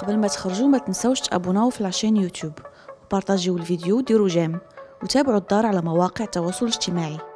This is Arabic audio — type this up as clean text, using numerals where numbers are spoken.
قبل ما تخرجوا ما تنسوش تابوناو في لاشين يوتيوب وبارطاجيو الفيديو وديروا جيم وتابعوا الدار على مواقع التواصل الاجتماعي.